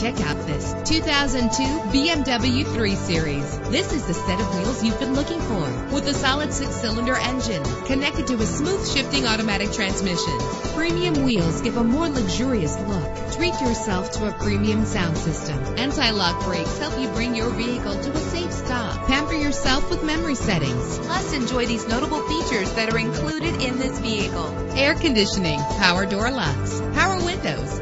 Check out this 2002 BMW 3 Series. This is the set of wheels you've been looking for, with a solid 6-cylinder engine connected to a smooth shifting automatic transmission. Premium wheels give a more luxurious look. Treat yourself to a premium sound system. Anti-lock brakes help you bring your vehicle to a safe stop. Pamper yourself with memory settings. Plus, enjoy these notable features that are included in this vehicle: air conditioning, power door locks, power windows,